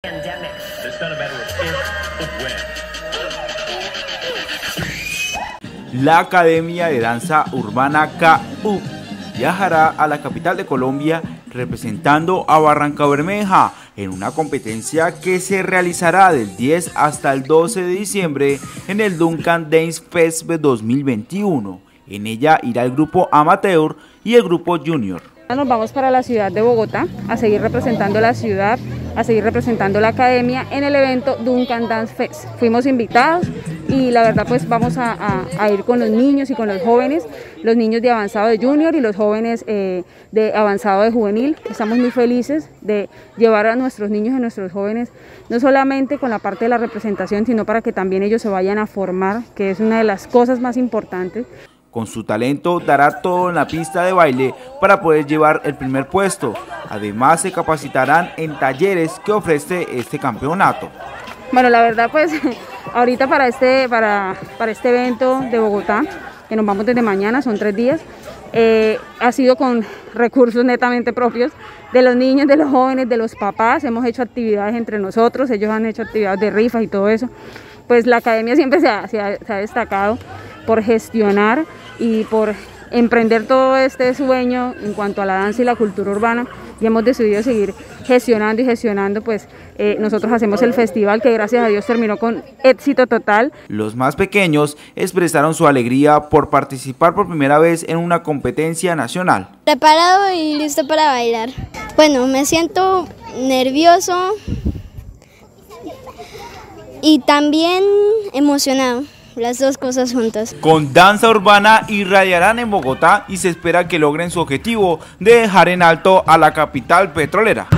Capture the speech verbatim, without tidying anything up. Pandemic. La Academia de Danza Urbana K U viajará a la capital de Colombia representando a Barrancabermeja en una competencia que se realizará del diez hasta el doce de diciembre en el Duncan Dance Fest dos mil veintiuno. En ella irá el grupo amateur y el grupo junior. Nos vamos para la ciudad de Bogotá a seguir representando la ciudad, a seguir representando la academia en el evento Duncan Dance Fest. Fuimos invitados y la verdad pues vamos a, a, a ir con los niños y con los jóvenes, los niños de avanzado de junior y los jóvenes eh, de avanzado de juvenil. Estamos muy felices de llevar a nuestros niños y a nuestros jóvenes, no solamente con la parte de la representación, sino para que también ellos se vayan a formar, que es una de las cosas más importantes. Con su talento dará todo en la pista de baile para poder llevar el primer puesto. Además se capacitarán en talleres que ofrece este campeonato. Bueno, la verdad pues ahorita para este, para, para este evento de Bogotá, que nos vamos desde mañana, son tres días, eh, ha sido con recursos netamente propios de los niños, de los jóvenes, de los papás. Hemos hecho actividades entre nosotros, ellos han hecho actividades de rifas y todo eso. Pues la academia siempre se ha, se ha, se ha destacado por gestionar y por emprender todo este sueño en cuanto a la danza y la cultura urbana, y hemos decidido seguir gestionando y gestionando, pues eh, nosotros hacemos el festival que gracias a Dios terminó con éxito total. Los más pequeños expresaron su alegría por participar por primera vez en una competencia nacional. Preparado y listo para bailar. Bueno, me siento nervioso y también emocionado. Las dos cosas juntas. Con danza urbana irradiarán en Bogotá y se espera que logren su objetivo de dejar en alto a la capital petrolera.